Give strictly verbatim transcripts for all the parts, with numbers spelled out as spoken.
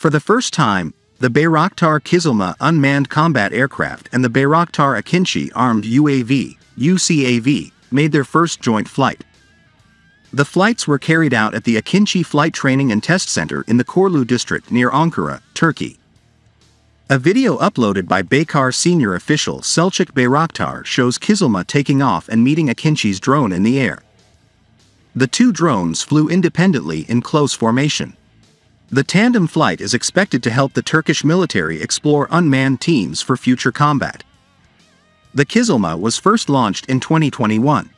For the first time, the Bayraktar Kizilelma unmanned combat aircraft and the Bayraktar Akinci armed U A V, U C A V, made their first joint flight. The flights were carried out at the Akinci Flight Training and Test Center in the Çorlu district near Ankara, Turkey. A video uploaded by Baykar senior official Selçuk Bayraktar shows Kizilelma taking off and meeting Akinci's drone in the air. The two drones flew independently in close formation. The tandem flight is expected to help the Turkish military explore unmanned teams for future combat. The Kizilelma was first launched in twenty twenty-one.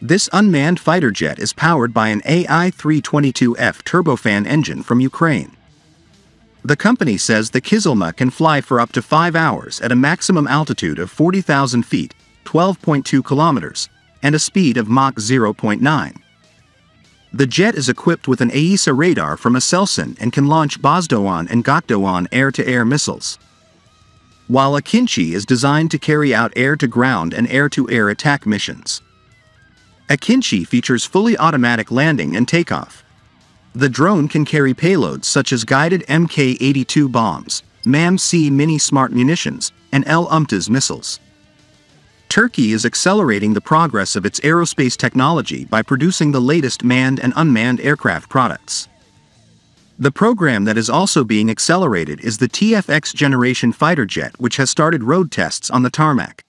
This unmanned fighter jet is powered by an A I three twenty-two F turbofan engine from Ukraine. The company says the Kizilelma can fly for up to five hours at a maximum altitude of forty thousand feet, twelve point two kilometers, and a speed of Mach zero point nine. The jet is equipped with an A E S A radar from Aselsan and can launch Bozdoğan and Gokdoğan air-to-air missiles. While Akinci is designed to carry out air-to-ground and air-to-air attack missions. Akinci features fully automatic landing and takeoff. The drone can carry payloads such as guided M K eighty-two bombs, MAM C mini smart munitions, and L U M T A S missiles. Turkey is accelerating the progress of its aerospace technology by producing the latest manned and unmanned aircraft products. The program that is also being accelerated is the T F X generation fighter jet, which has started road tests on the tarmac.